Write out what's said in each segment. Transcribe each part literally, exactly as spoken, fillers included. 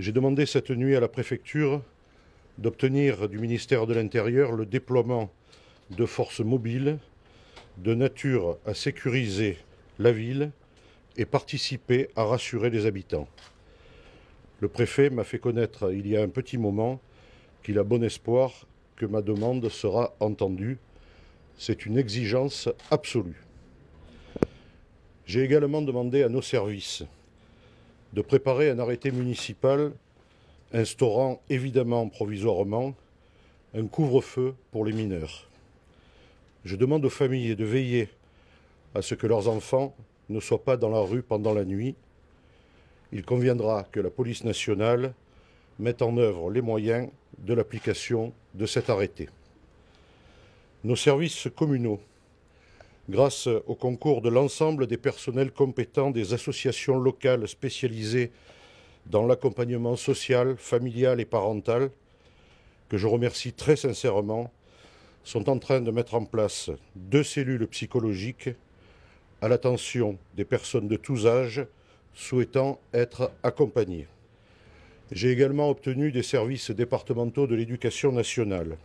J'ai demandé cette nuit à la préfecture d'obtenir du ministère de l'Intérieur le déploiement de forces mobiles de nature à sécuriser la ville et participer à rassurer les habitants. Le préfet m'a fait connaître il y a un petit moment qu'il a bon espoir que ma demande sera entendue. C'est une exigence absolue. J'ai également demandé à nos services de préparer un arrêté municipal instaurant évidemment provisoirement un couvre-feu pour les mineurs. Je demande aux familles de veiller à ce que leurs enfants ne soient pas dans la rue pendant la nuit. Il conviendra que la police nationale mette en œuvre les moyens de l'application de cet arrêté. Nos services communaux, grâce au concours de l'ensemble des personnels compétents des associations locales spécialisées dans l'accompagnement social, familial et parental, que je remercie très sincèrement, sont en train de mettre en place deux cellules psychologiques à l'attention des personnes de tous âges souhaitant être accompagnées. J'ai également obtenu des services départementaux de l'éducation nationale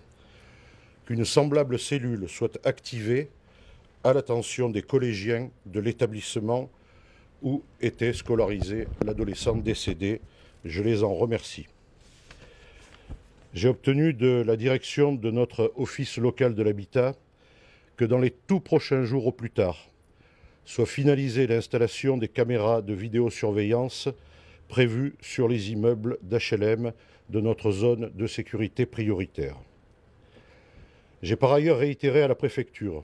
qu'une semblable cellule soit activée à l'attention des collégiens de l'établissement où était scolarisé l'adolescent décédé. Je les en remercie. J'ai obtenu de la direction de notre office local de l'habitat que dans les tout prochains jours au plus tard soit finalisée l'installation des caméras de vidéosurveillance prévues sur les immeubles d'H L M de notre zone de sécurité prioritaire. J'ai par ailleurs réitéré à la préfecture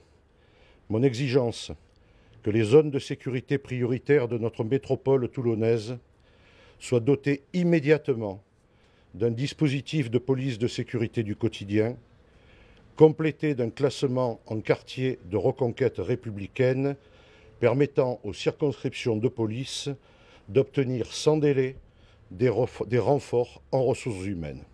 mon exigence que les zones de sécurité prioritaires de notre métropole toulonnaise soient dotées immédiatement d'un dispositif de police de sécurité du quotidien, complété d'un classement en quartier de reconquête républicaine permettant aux circonscriptions de police d'obtenir sans délai des, des renforts en ressources humaines.